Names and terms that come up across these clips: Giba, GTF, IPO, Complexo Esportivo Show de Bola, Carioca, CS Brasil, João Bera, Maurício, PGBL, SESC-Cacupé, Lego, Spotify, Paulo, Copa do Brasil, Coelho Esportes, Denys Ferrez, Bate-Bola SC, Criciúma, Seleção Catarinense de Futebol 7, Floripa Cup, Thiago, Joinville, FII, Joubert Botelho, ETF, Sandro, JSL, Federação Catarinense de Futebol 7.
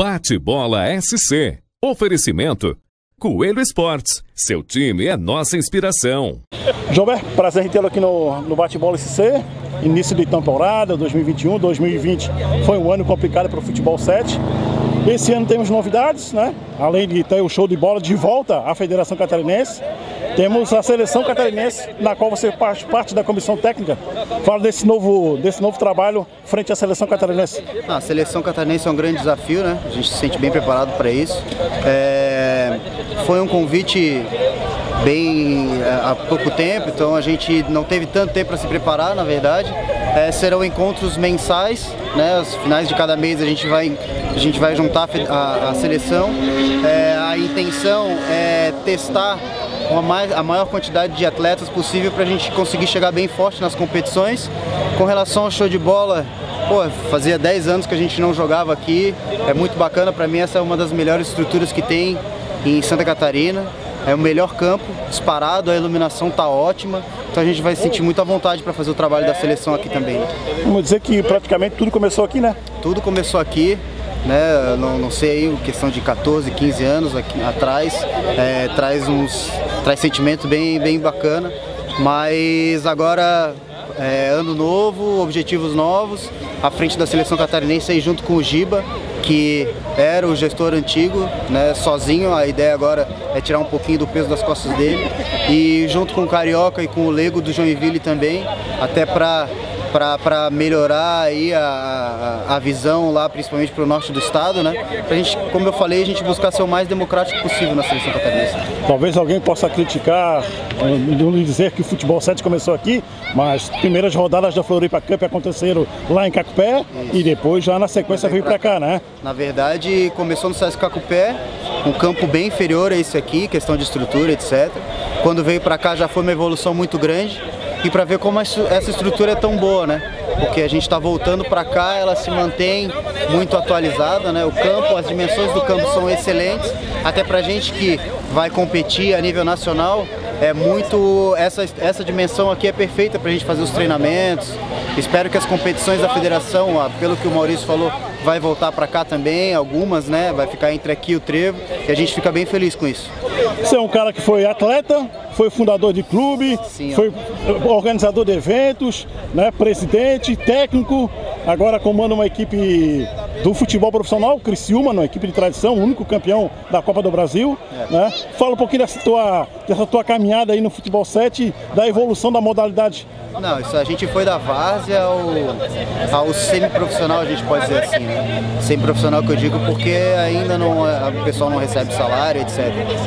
Bate-Bola SC. Oferecimento Coelho Esportes. Seu time é nossa inspiração. Joubert, prazer em tê-lo aqui no Bate-Bola SC. Início de temporada, 2021, 2020 foi um ano complicado para o futebol 7. Esse ano temos novidades, né? Além de ter o show de bola de volta à Federação Catarinense, temos a Seleção Catarinense, na qual você faz parte da comissão técnica. Fala desse novo trabalho frente à Seleção Catarinense. A Seleção Catarinense é um grande desafio, né? A gente se sente bem preparado para isso. Foi um convite bem há pouco tempo, então a gente não teve tanto tempo para se preparar, na verdade. Serão encontros mensais, né? Aos finais de cada mês a gente vai juntar a seleção. A intenção é testar a maior quantidade de atletas possível para a gente conseguir chegar bem forte nas competições. Com relação ao show de bola, pô, fazia 10 anos que a gente não jogava aqui, é muito bacana. Para mim essa é uma das melhores estruturas que tem em Santa Catarina. É o melhor campo, disparado, a iluminação tá ótima, então a gente vai sentir muita vontade para fazer o trabalho da seleção aqui também. Vamos dizer que praticamente tudo começou aqui, né? Tudo começou aqui, né? Não sei, questão de 14, 15 anos aqui atrás, traz sentimento bem bacana, mas agora ano novo, objetivos novos, à frente da Seleção Catarinense aí junto com o Giba, que era o gestor antigo, né, sozinho. A ideia agora é tirar um pouquinho do peso das costas dele, e junto com o Carioca e com o Lego do Joinville também, até para melhorar aí a visão lá, principalmente para o norte do estado, né? Pra gente, como eu falei, a gente buscar ser o mais democrático possível na Seleção Catarinense. Talvez alguém possa criticar, não dizer que o futebol 7 começou aqui, mas primeiras rodadas da Floripa Cup aconteceram lá em Cacupé. Isso. E depois já na sequência veio para cá, né? Na verdade, começou no SESC-Cacupé, um campo bem inferior a esse aqui, questão de estrutura, etc. Quando veio para cá já foi uma evolução muito grande. E para ver como essa estrutura é tão boa, né? Porque a gente está voltando para cá, ela se mantém muito atualizada, né? O campo, as dimensões do campo são excelentes, até para a gente que vai competir a nível nacional, é muito essa dimensão aqui é perfeita para a gente fazer os treinamentos. Espero que as competições da federação, pelo que o Maurício falou, vai voltar para cá também, algumas, né? Vai ficar entre aqui e o Trevo, e a gente fica bem feliz com isso. Você é um cara que foi atleta, foi fundador de clube, sim, foi organizador de eventos, né? Presidente, técnico, agora comanda uma equipe do futebol profissional, Criciúma, uma equipe de tradição, o único campeão da Copa do Brasil. Né? Fala um pouquinho dessa tua caminhada aí no futebol 7, da evolução da modalidade. Não, isso a gente foi da várzea ao semiprofissional, a gente pode dizer assim, né? Semiprofissional que eu digo porque ainda não, o pessoal não recebe salário, etc.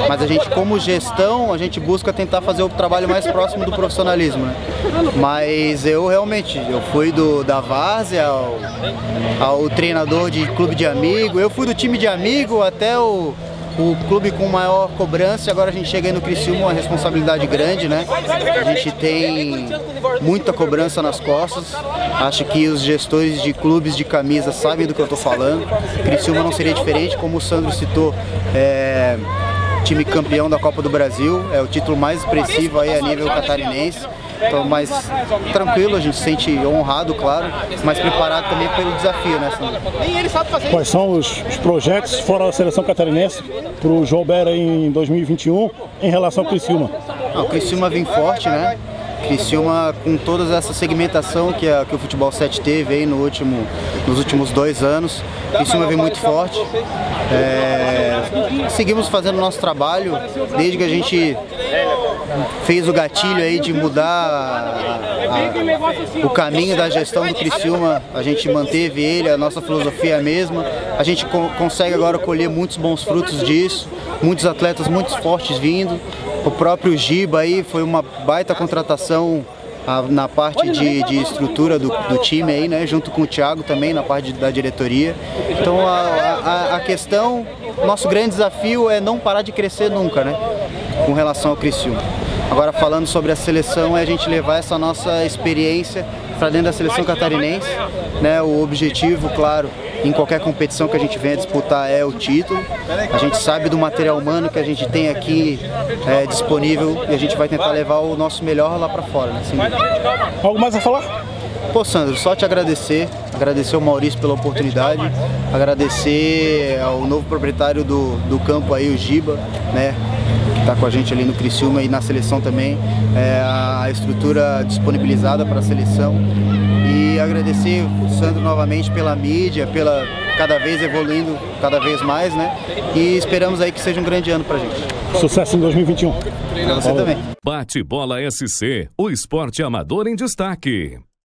Mas a gente, como gestão, a gente busca tentar fazer o trabalho mais próximo do profissionalismo, né? Mas eu realmente, eu fui da várzea ao treinador de clube de amigo, eu fui do time de amigo até o clube com maior cobrança, e agora a gente chega aí no Criciúma, uma responsabilidade grande, né? A gente tem muita cobrança nas costas. Acho que os gestores de clubes de camisa sabem do que eu tô falando. Criciúma não seria diferente, como o Sandro citou, time campeão da Copa do Brasil, é o título mais expressivo aí a nível catarinense. Então, mais tranquilo, a gente se sente honrado, claro, mas preparado também pelo desafio, né, Sandro? Quais são os projetos fora da Seleção Catarinense para o João Bera em 2021 em relação ao Criciúma? O Criciúma vem forte, né? Criciúma, com toda essa segmentação que o futebol 7 teve aí nos últimos 2 anos, Criciúma vem muito forte. Seguimos fazendo o nosso trabalho desde que a gente fez o gatilho aí de mudar o caminho da gestão do Criciúma. A gente manteve ele, a nossa filosofia é a mesma. A gente consegue agora colher muitos bons frutos disso, muitos atletas muito fortes vindo. O próprio Giba aí foi uma baita contratação na parte de estrutura do time aí, né? Junto com o Thiago também na parte da diretoria. Então a questão, nosso grande desafio é não parar de crescer nunca, né? Com relação ao Criciúma. Agora, falando sobre a seleção, é a gente levar essa nossa experiência para dentro da Seleção Catarinense, né? O objetivo, claro, em qualquer competição que a gente venha disputar é o título. A gente sabe do material humano que a gente tem aqui disponível, e a gente vai tentar levar o nosso melhor lá para fora, né? Algo mais a falar? Pô, Sandro, só te agradecer, agradecer ao Maurício pela oportunidade, agradecer ao novo proprietário do campo aí, o Giba, né? Está com a gente ali no Criciúma e na seleção também, a estrutura disponibilizada para a seleção, e agradecer o Sandro novamente pela mídia, pela cada vez evoluindo, cada vez mais, né? E esperamos aí que seja um grande ano para a gente. Sucesso em 2021. Para você também. Bate-Bola SC, o esporte amador em destaque.